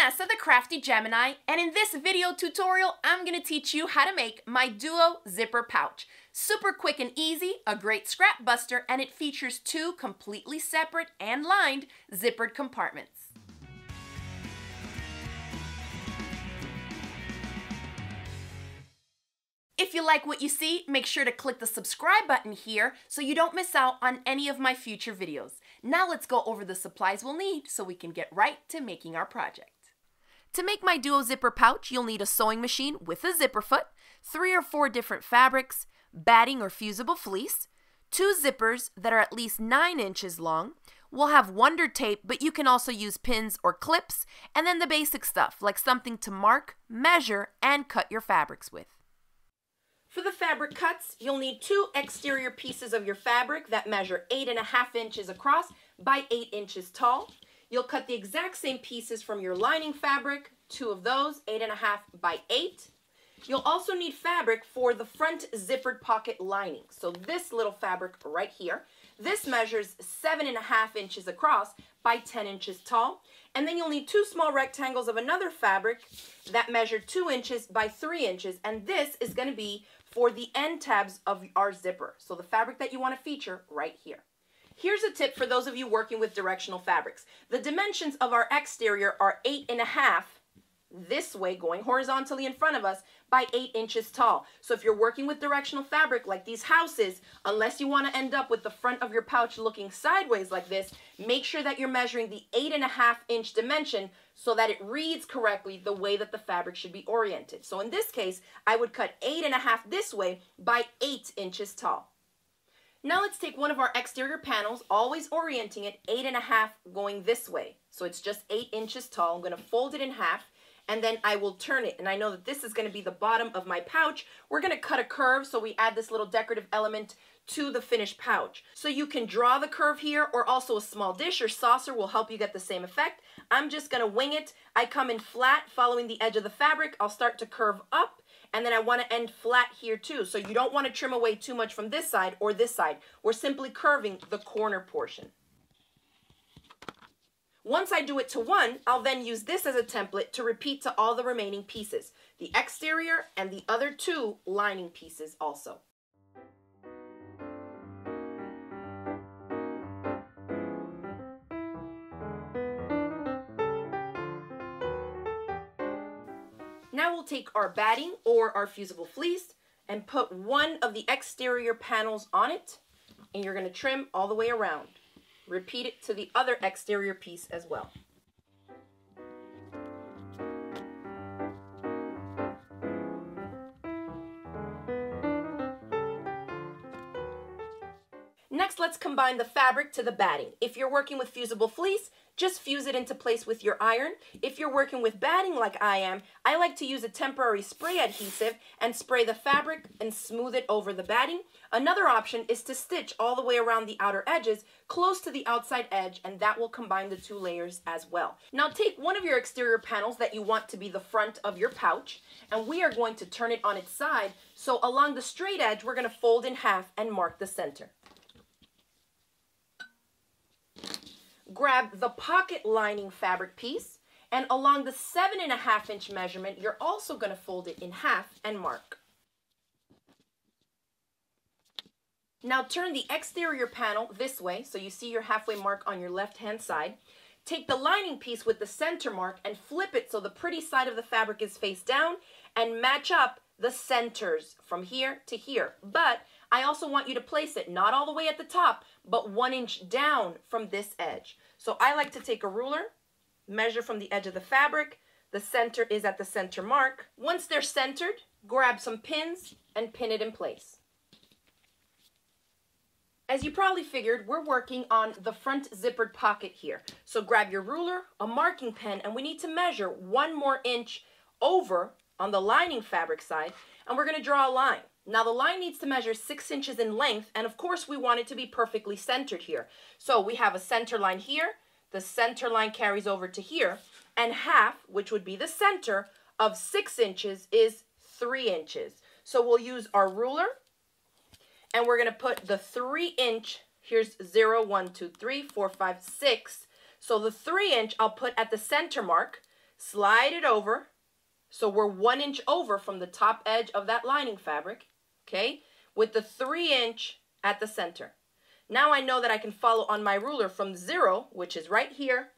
Vanessa the Crafty Gemini, and in this video tutorial, I'm gonna teach you how to make my Duo Zipper Pouch. Super quick and easy, a great scrap buster, and it features two completely separate and lined zippered compartments. If you like what you see, make sure to click the subscribe button here so you don't miss out on any of my future videos. Now let's go over the supplies we'll need so we can get right to making our project. To make my Duo Zipper Pouch, you'll need a sewing machine with a zipper foot, 3 or 4 different fabrics, batting or fusible fleece, 2 zippers that are at least 9 inches long. We'll have Wonder Tape, but you can also use pins or clips, and then the basic stuff like something to mark, measure, and cut your fabrics with. For the fabric cuts, you'll need 2 exterior pieces of your fabric that measure 8.5 inches across by 8 inches tall. You'll cut the exact same pieces from your lining fabric, 2 of those, 8.5 by 8. You'll also need fabric for the front zippered pocket lining. So this little fabric right here, this measures 7.5 inches across by 10 inches tall. And then you'll need 2 small rectangles of another fabric that measure 2 inches by 3 inches. And this is going to be for the end tabs of our zipper. So the fabric that you want to feature right here. Here's a tip for those of you working with directional fabrics. The dimensions of our exterior are 8.5 this way, going horizontally in front of us, by 8 inches tall. So if you're working with directional fabric like these houses, unless you want to end up with the front of your pouch looking sideways like this, make sure that you're measuring the 8.5 inch dimension so that it reads correctly the way that the fabric should be oriented. So in this case, I would cut 8.5 this way by 8 inches tall. Now let's take one of our exterior panels, always orienting it 8.5 going this way. So it's just 8 inches tall. I'm going to fold it in half, and then I will turn it. And I know that this is gonna be the bottom of my pouch. We're gonna cut a curve, so we add this little decorative element to the finished pouch. So you can draw the curve here, or also a small dish or saucer will help you get the same effect. I'm just gonna wing it. I come in flat, following the edge of the fabric. I'll start to curve up, and then I wanna end flat here too. So you don't wanna trim away too much from this side or this side. We're simply curving the corner portion. Once I do it to one, I'll then use this as a template to repeat to all the remaining pieces, the exterior and the other 2 lining pieces also. Now we'll take our batting or our fusible fleece and put one of the exterior panels on it, and you're going to trim all the way around. Repeat it to the other exterior piece as well. Next, let's combine the fabric to the batting. If you're working with fusible fleece, just fuse it into place with your iron. If you're working with batting like I am, I like to use a temporary spray adhesive and spray the fabric and smooth it over the batting. Another option is to stitch all the way around the outer edges close to the outside edge, and that will combine the 2 layers as well. Now take one of your exterior panels that you want to be the front of your pouch, and we are going to turn it on its side. So along the straight edge, we're going to fold in half and mark the center. Grab the pocket lining fabric piece, and along the 7.5 inch measurement, you're also going to fold it in half and mark. Now turn the exterior panel this way, so you see your halfway mark on your left hand side. Take the lining piece with the center mark and flip it so the pretty side of the fabric is face down, and match up the centers from here to here. But I also want you to place it not all the way at the top, but 1 inch down from this edge. So I like to take a ruler, measure from the edge of the fabric. The center is at the center mark. Once they're centered, grab some pins and pin it in place. As you probably figured, we're working on the front zippered pocket here. So grab your ruler, a marking pen, and we need to measure 1 more inch over on the lining fabric side, and we're gonna draw a line. Now the line needs to measure 6 inches in length, and of course we want it to be perfectly centered here. So we have a center line here, the center line carries over to here, and half, which would be the center of 6 inches, is 3 inches. So we'll use our ruler, and we're gonna put the 3 inch, here's 0, 1, 2, 3, 4, 5, 6. So the 3 inch I'll put at the center mark, Slide it over. So we're 1 inch over from the top edge of that lining fabric, okay? With the 3 inch at the center. Now I know that I can follow on my ruler from 0, which is right here,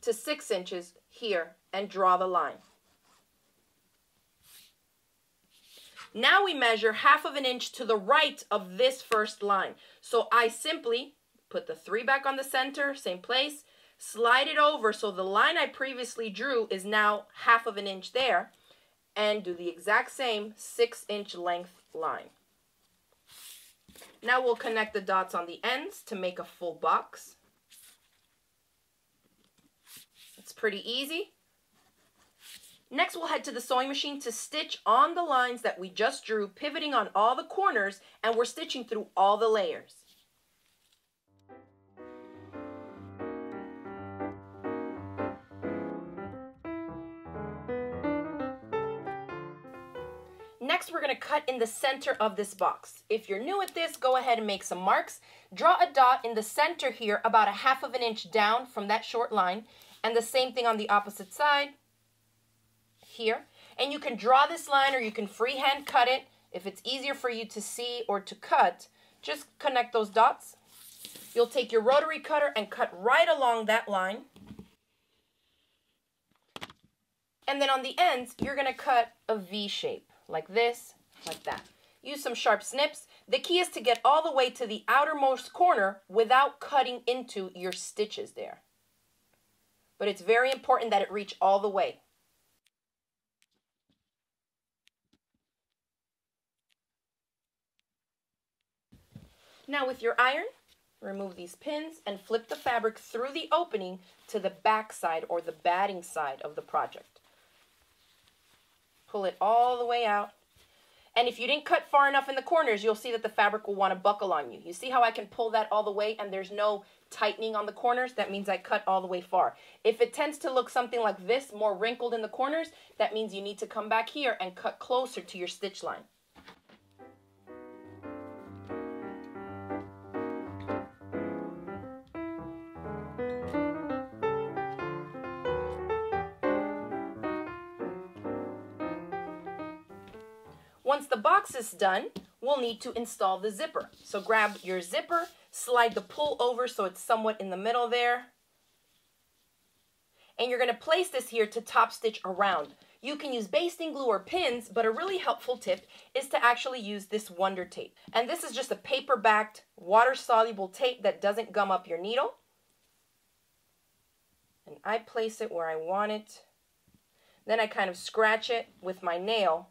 to 6 inches here, and draw the line. Now we measure 1/2 of an inch to the right of this first line. So I simply put the 3 back on the center, same place, slide it over so the line I previously drew is now 1/2 of an inch there, and do the exact same 6 inch length line. Now we'll connect the dots on the ends to make a full box. It's pretty easy. Next we'll head to the sewing machine to stitch on the lines that we just drew, pivoting on all the corners, and we're stitching through all the layers. Next, we're going to cut in the center of this box. If you're new at this, go ahead and make some marks. Draw a dot in the center here, about 1/2 of an inch down from that short line, and the same thing on the opposite side here. And you can draw this line, or you can freehand cut it. If it's easier for you to see or to cut, just connect those dots. You'll take your rotary cutter and cut right along that line. And then on the ends, you're going to cut a V shape. Like this, like that. Use some sharp snips. The key is to get all the way to the outermost corner without cutting into your stitches there. But it's very important that it reach all the way. Now with your iron, remove these pins and flip the fabric through the opening to the back side, or the batting side of the project. Pull it all the way out. And if you didn't cut far enough in the corners, you'll see that the fabric will want to buckle on you. You see how I can pull that all the way and there's no tightening on the corners? That means I cut all the way far. If it tends to look something like this, more wrinkled in the corners, that means you need to come back here and cut closer to your stitch line. Once the box is done, we'll need to install the zipper. So grab your zipper, slide the pull over so it's somewhat in the middle there. And you're going to place this here to top stitch around. You can use basting glue or pins, but a really helpful tip is to actually use this Wonder Tape. And this is just a paper-backed, water-soluble tape that doesn't gum up your needle. And I place it where I want it. Then I kind of scratch it with my nail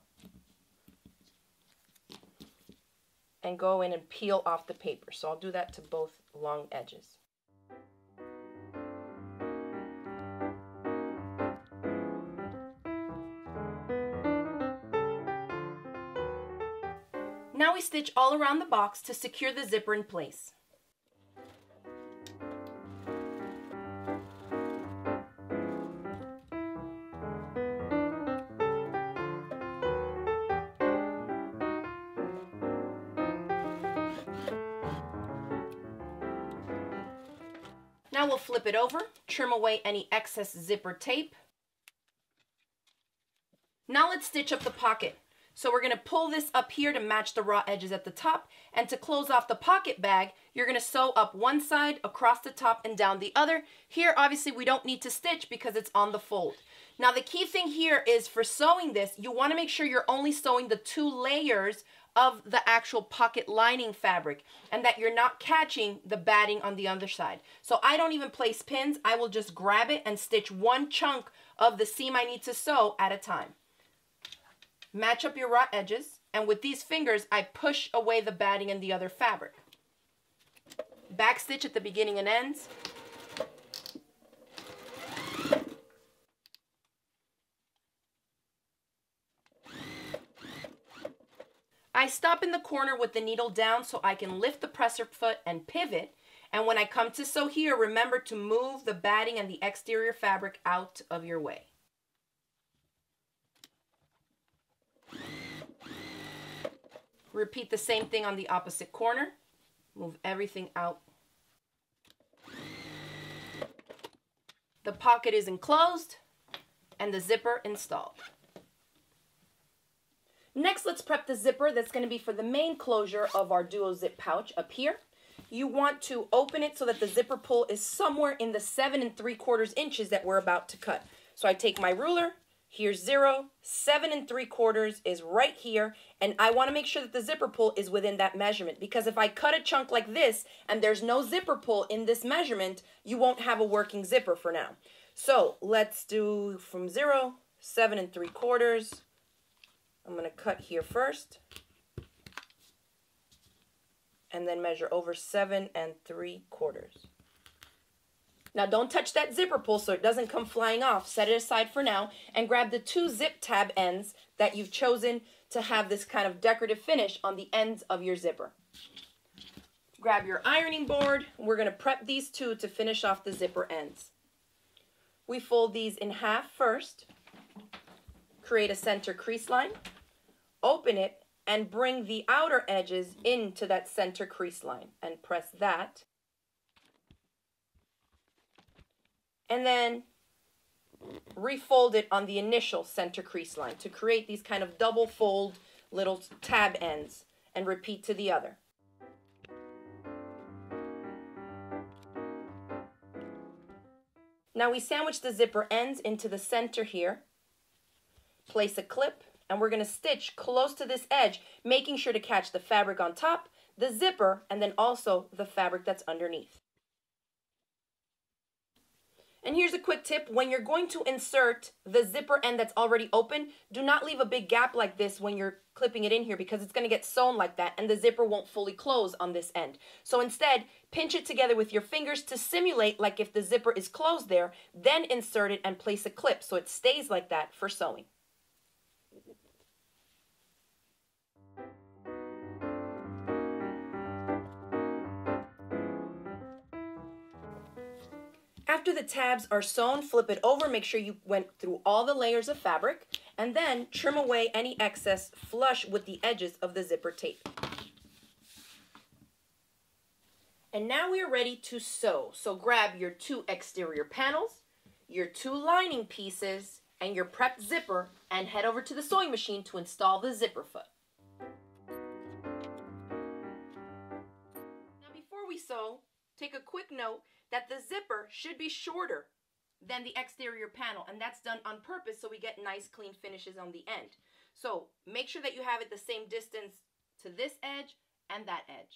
and go in and peel off the paper. So I'll do that to both long edges. Now we stitch all around the box to secure the zipper in place. Now we'll flip it over, trim away any excess zipper tape. Now let's stitch up the pocket. So we're going to pull this up here to match the raw edges at the top, and to close off the pocket bag, you're going to sew up one side, across the top, and down the other. Here, obviously, we don't need to stitch because it's on the fold. Now the key thing here is, for sewing this, you want to make sure you're only sewing the 2 layers of the actual pocket lining fabric, and that you're not catching the batting on the other side. So I don't even place pins. I will just grab it and stitch one chunk of the seam I need to sew at a time. Match up your raw edges, and with these fingers I push away the batting and the other fabric. Back stitch at the beginning and ends. I stop in the corner with the needle down so I can lift the presser foot and pivot, and when I come to sew here, remember to move the batting and the exterior fabric out of your way. Repeat the same thing on the opposite corner. Move everything out. The pocket is enclosed, and the zipper installed. Next, let's prep the zipper that's going to be for the main closure of our Duo Zip pouch up here. You want to open it so that the zipper pull is somewhere in the 7 3/4 inches that we're about to cut. So I take my ruler, here's 0, 7 3/4 is right here, and I want to make sure that the zipper pull is within that measurement, because if I cut a chunk like this and there's no zipper pull in this measurement, you won't have a working zipper for now. So let's do from 0, 7 3/4. I'm going to cut here first, and then measure over 7 3/4. Now don't touch that zipper pull so it doesn't come flying off. Set it aside for now and grab the 2 zip tab ends that you've chosen to have this kind of decorative finish on the ends of your zipper. Grab your ironing board. We're going to prep these 2 to finish off the zipper ends. We fold these in half first, create a center crease line, open it, and bring the outer edges into that center crease line and press that. And then refold it on the initial center crease line to create these kind of double fold little tab ends, and repeat to the other. Now we sandwich the zipper ends into the center here, place a clip, and we're going to stitch close to this edge, making sure to catch the fabric on top, the zipper, and then also the fabric that's underneath. And here's a quick tip. When you're going to insert the zipper end that's already open, do not leave a big gap like this when you're clipping it in here, because it's going to get sewn like that and the zipper won't fully close on this end. So instead, pinch it together with your fingers to simulate like if the zipper is closed there, then insert it and place a clip so it stays like that for sewing. After the tabs are sewn, flip it over, make sure you went through all the layers of fabric, and then trim away any excess flush with the edges of the zipper tape. And now we are ready to sew. So grab your 2 exterior panels, your 2 lining pieces, and your prepped zipper, and head over to the sewing machine to install the zipper foot. Now before we sew, take a quick note that the zipper should be shorter than the exterior panel, and that's done on purpose so we get nice clean finishes on the end. So make sure that you have it the same distance to this edge and that edge.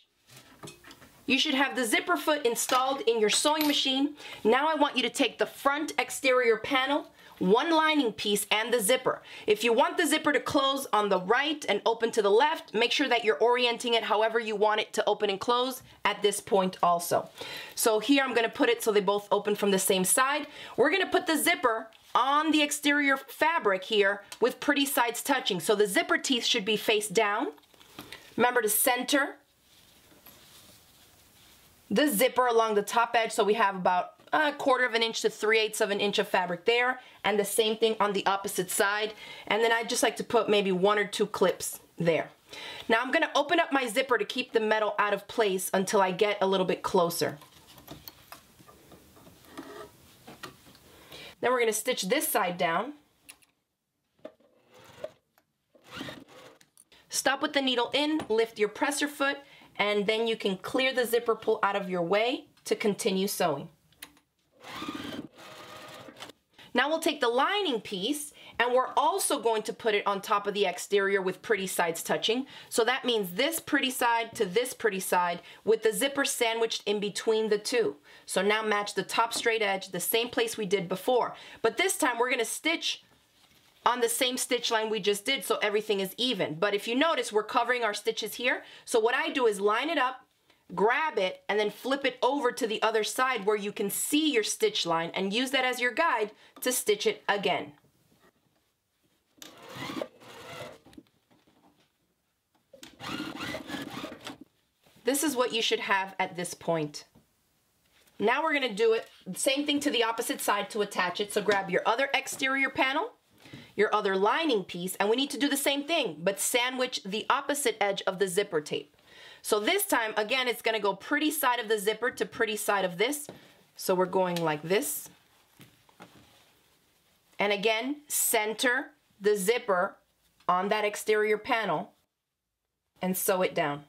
You should have the zipper foot installed in your sewing machine. Now I want you to take the front exterior panel, 1 lining piece, and the zipper. If you want the zipper to close on the right and open to the left, make sure that you're orienting it however you want it to open and close at this point also. So here I'm going to put it so they both open from the same side. We're going to put the zipper on the exterior fabric here with pretty sides touching. So the zipper teeth should be face down. Remember to center the zipper along the top edge, so we have about 1/4 inch to 3/8 inch of fabric there, and the same thing on the opposite side. And then I just like to put maybe 1 or 2 clips there. Now I'm going to open up my zipper to keep the metal out of place until I get a little bit closer. Then we're going to stitch this side down. Stop with the needle in, lift your presser foot, and then you can clear the zipper pull out of your way to continue sewing. Now we'll take the lining piece, and we're also going to put it on top of the exterior with pretty sides touching. So that means this pretty side to this pretty side with the zipper sandwiched in between the 2. So now match the top straight edge, the same place we did before. But this time we're going to stitch on the same stitch line we just did so everything is even. But if you notice, we're covering our stitches here. So what I do is line it up, grab it, and then flip it over to the other side where you can see your stitch line, and use that as your guide to stitch it again. This is what you should have at this point. Now we're going to do it same thing to the opposite side to attach it. So grab your other exterior panel, your other lining piece, and we need to do the same thing, but sandwich the opposite edge of the zipper tape. So this time, again, it's going to go pretty side of the zipper to pretty side of this. So we're going like this. And again, center the zipper on that exterior panel and sew it down.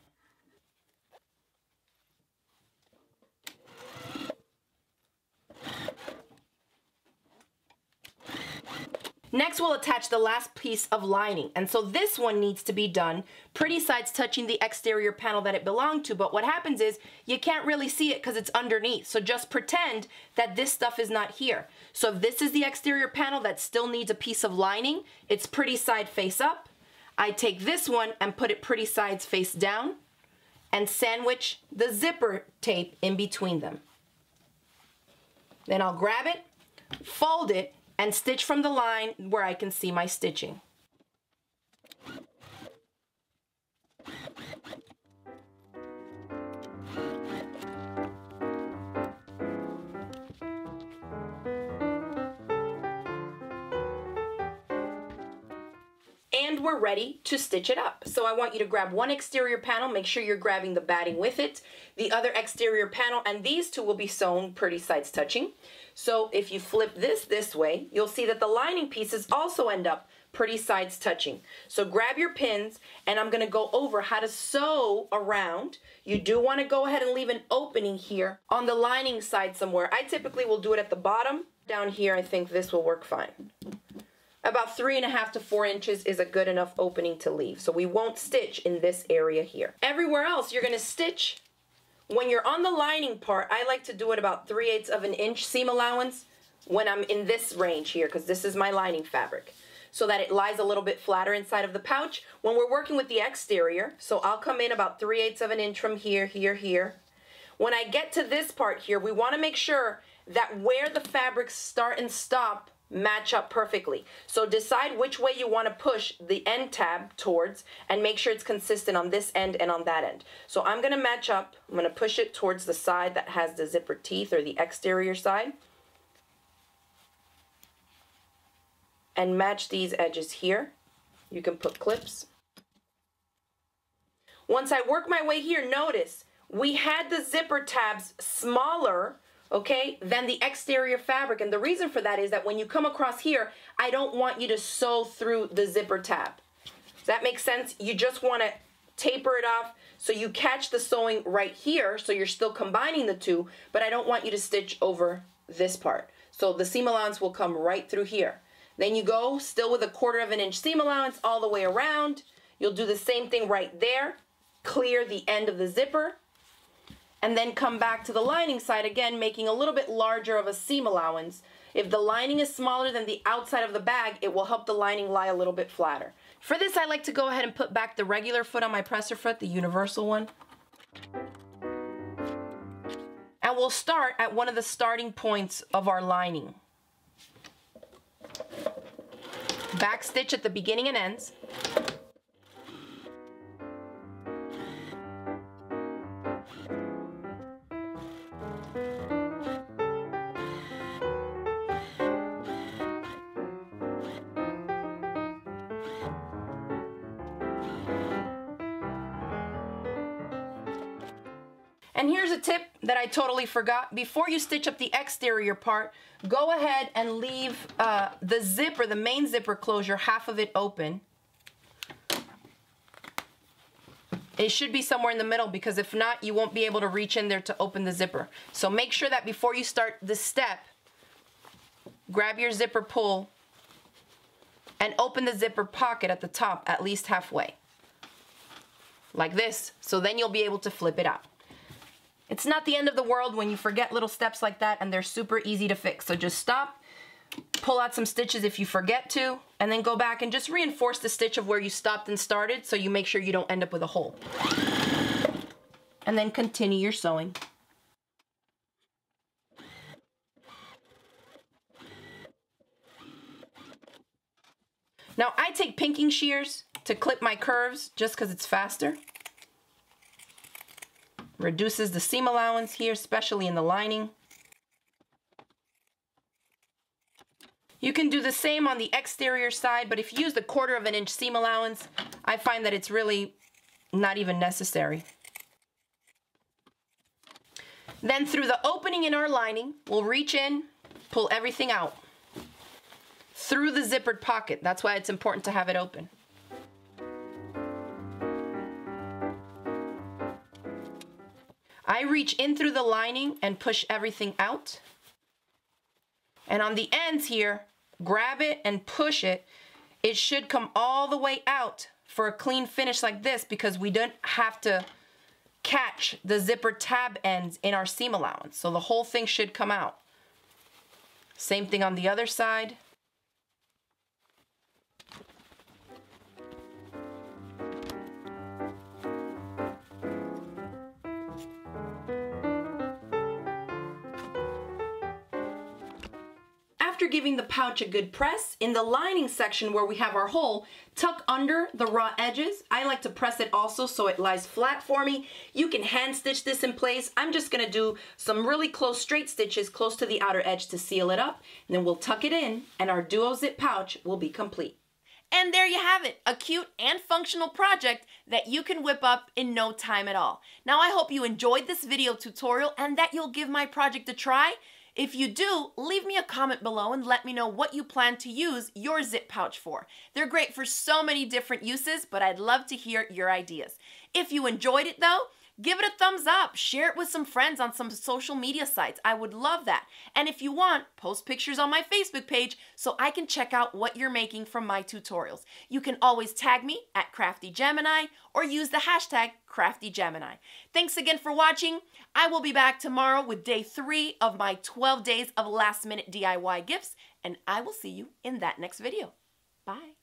Next, we'll attach the last piece of lining. And so this one needs to be done pretty sides touching the exterior panel that it belonged to. But what happens is you can't really see it because it's underneath. So just pretend that this stuff is not here. So if this is the exterior panel that still needs a piece of lining, it's pretty side face up. I take this one and put it pretty sides face down and sandwich the zipper tape in between them. Then I'll grab it, fold it, and stitch from the line where I can see my stitching. And we're ready to stitch it up. So I want you to grab one exterior panel, make sure you're grabbing the batting with it, the other exterior panel, and these two will be sewn pretty sides touching. So if you flip this way, you'll see that the lining pieces also end up pretty sides touching. So grab your pins, and I'm gonna go over how to sew around. You do wanna go ahead and leave an opening here on the lining side somewhere. I typically will do it at the bottom. Down here, I think this will work fine. About 3.5 to 4 inches is a good enough opening to leave. So we won't stitch in this area here. Everywhere else, you're gonna stitch. When you're on the lining part, I like to do it about 3/8 of an inch seam allowance when I'm in this range here, because this is my lining fabric, so that it lies a little bit flatter inside of the pouch. When we're working with the exterior, so I'll come in about 3/8 of an inch from here, here. When I get to this part here, we wanna make sure that where the fabrics start and stop match up perfectly. So decide which way you want to push the end tab towards and make sure it's consistent on this end and on that end. So I'm going to match up. I'm going to push it towards the side that has the zipper teeth or the exterior side. And match these edges here. You can put clips. Once I work my way here, notice we had the zipper tabs smaller, okay, then the exterior fabric. And the reason for that is that when you come across here, I don't want you to sew through the zipper tab. Does that make sense? You just want to taper it off so you catch the sewing right here, so you're still combining the two, but I don't want you to stitch over this part. So the seam allowance will come right through here. Then you go still with 1/4 of an inch seam allowance all the way around. You'll do the same thing right there. Clear the end of the zipper. And then come back to the lining side again, making a little bit larger of a seam allowance. If the lining is smaller than the outside of the bag, it will help the lining lie a little bit flatter. For this, I like to go ahead and put back the regular foot on my presser foot, the universal one. And we'll start at one of the starting points of our lining. Back stitch at the beginning and ends. And here's a tip that I totally forgot. Before you stitch up the exterior part, go ahead and leave the zipper, the main zipper closure, half of it open. It should be somewhere in the middle, because if not, you won't be able to reach in there to open the zipper. So make sure that before you start this step, grab your zipper pull and open the zipper pocket at the top at least halfway. Like this, so then you'll be able to flip it out. It's not the end of the world when you forget little steps like that, and they're super easy to fix. So just stop, pull out some stitches if you forget to, and then go back and just reinforce the stitch of where you stopped and started so you make sure you don't end up with a hole. And then continue your sewing. Now I take pinking shears to clip my curves just because it's faster. Reduces the seam allowance here, especially in the lining. You can do the same on the exterior side, but if you use the 1/4 of an inch seam allowance, I find that it's really not even necessary. Then through the opening in our lining, we'll reach in, pull everything out. through the zippered pocket. That's why it's important to have it open. I reach in through the lining and push everything out. And on the ends here, grab it and push it. It should come all the way out for a clean finish like this, because we don't have to catch the zipper tab ends in our seam allowance. So the whole thing should come out. Same thing on the other side. After giving the pouch a good press, in the lining section where we have our hole, tuck under the raw edges. I like to press it also so it lies flat for me. You can hand stitch this in place. I'm just gonna do some really close straight stitches close to the outer edge to seal it up, and then we'll tuck it in and our Duo Zip pouch will be complete. And there you have it, a cute and functional project that you can whip up in no time at all. Now I hope you enjoyed this video tutorial and that you'll give my project a try. If you do, leave me a comment below and let me know what you plan to use your zip pouch for. They're great for so many different uses, but I'd love to hear your ideas. If you enjoyed it though, give it a thumbs up, share it with some friends on some social media sites. I would love that. And if you want, post pictures on my Facebook page so I can check out what you're making from my tutorials. You can always tag me at Crafty Gemini or use the hashtag Crafty Gemini. Thanks again for watching. I will be back tomorrow with day 3 of my 12 days of last minute DIY gifts, and I will see you in that next video. Bye.